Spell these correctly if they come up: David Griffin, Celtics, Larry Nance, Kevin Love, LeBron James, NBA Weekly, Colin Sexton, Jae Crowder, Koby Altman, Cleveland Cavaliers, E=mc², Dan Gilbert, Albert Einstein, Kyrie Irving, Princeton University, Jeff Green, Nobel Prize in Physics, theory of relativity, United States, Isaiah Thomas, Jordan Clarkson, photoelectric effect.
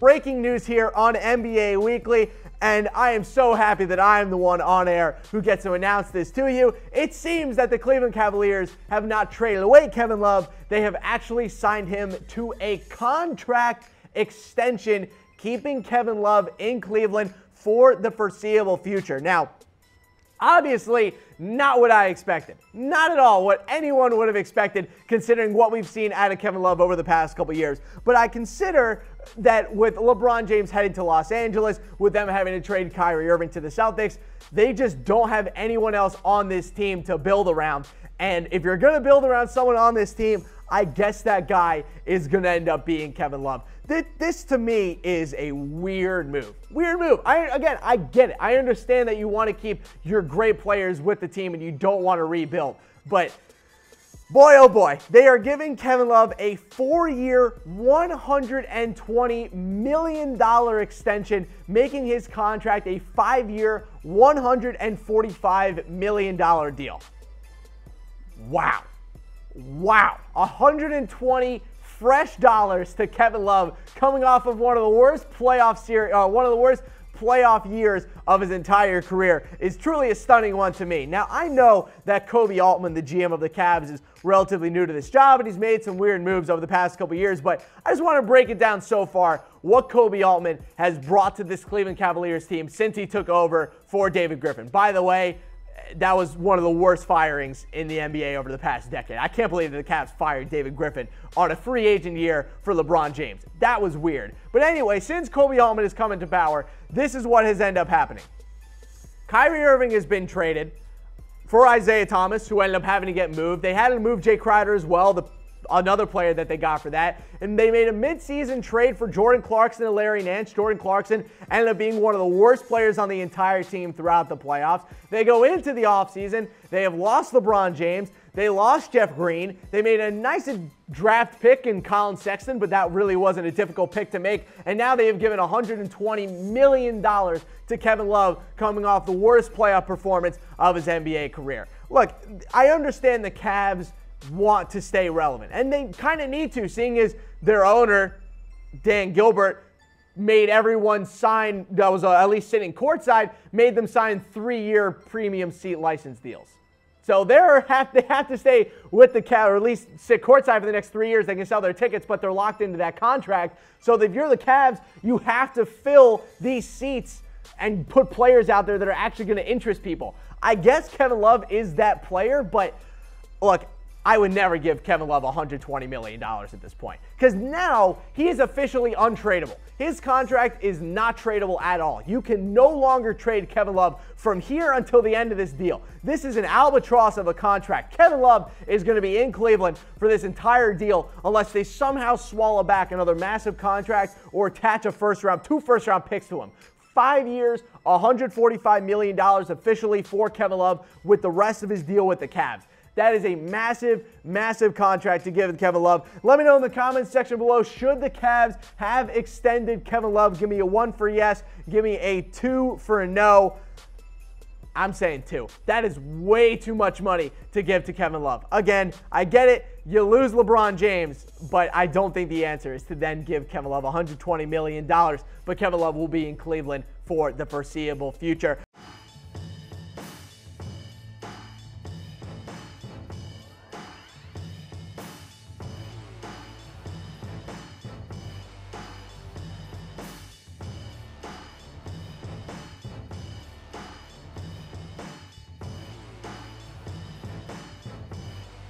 Breaking news here on NBA Weekly, and I am so happy that I am the one on air who gets to announce this to you. It seems that the Cleveland Cavaliers have not traded away Kevin Love. They have actually signed him to a contract extension, keeping Kevin Love in Cleveland for the foreseeable future. Now, obviously, not what I expected. Not at all what anyone would have expected, considering what we've seen out of Kevin Love over the past couple years. But I consider that with LeBron James heading to Los Angeles, with them having to trade Kyrie Irving to the Celtics, they just don't have anyone else on this team to build around. And if you're going to build around someone on this team, I guess that guy is going to end up being Kevin Love. This, to me, is a weird move. Weird move. Again, I get it. I understand that you want to keep your great players with the team and you don't want to rebuild. But boy, oh boy, they are giving Kevin Love a 4-year, $120 million extension, making his contract a 5-year, $145 million deal. Wow. Wow, $120 fresh dollars to Kevin Love, coming off of one of the worst playoff series, one of the worst playoff years of his entire career, is truly a stunning one to me. Now, I know that Koby Altman, the GM of the Cavs, is relatively new to this job, and he's made some weird moves over the past couple years, but I just want to break it down so far what Koby Altman has brought to this Cleveland Cavaliers team since he took over for David Griffin. By the way, that was one of the worst firings in the NBA over the past decade. I can't believe that the Cavs fired David Griffin on a free agent year for LeBron James. That was weird. But anyway, since Koby Altman has come into power, this is what has ended up happening. Kyrie Irving has been traded for Isaiah Thomas, who ended up having to get moved. They had to move Jae Crowder as well, another player that they got for that. And they made a midseason trade for Jordan Clarkson and Larry Nance. Jordan Clarkson ended up being one of the worst players on the entire team throughout the playoffs. They go into the offseason. They have lost LeBron James. They lost Jeff Green. They made a nice draft pick in Colin Sexton, but that really wasn't a difficult pick to make. And now they have given $120 million to Kevin Love, coming off the worst playoff performance of his NBA career. Look, I understand the Cavs want to stay relevant, and they kind of need to, seeing as their owner, Dan Gilbert, made everyone sign, that was at least sitting courtside, made them sign 3-year premium seat license deals. So they have to stay with the Cavs, or at least sit courtside for the next 3 years. They can sell their tickets, but they're locked into that contract. So if you're the Cavs, you have to fill these seats and put players out there that are actually going to interest people. I guess Kevin Love is that player, but look, I would never give Kevin Love $120 million at this point, because now he is officially untradeable. His contract is not tradeable at all. You can no longer trade Kevin Love from here until the end of this deal. This is an albatross of a contract. Kevin Love is going to be in Cleveland for this entire deal unless they somehow swallow back another massive contract or attach a two first-round picks to him. 5 years, $145 million officially for Kevin Love, with the rest of his deal with the Cavs. That is a massive, massive contract to give Kevin Love. Let me know in the comments section below, should the Cavs have extended Kevin Love? Give me a 1 for yes. Give me a 2 for a no. I'm saying 2. That is way too much money to give to Kevin Love. Again, I get it. You lose LeBron James, but I don't think the answer is to then give Kevin Love $120 million. But Kevin Love will be in Cleveland for the foreseeable future.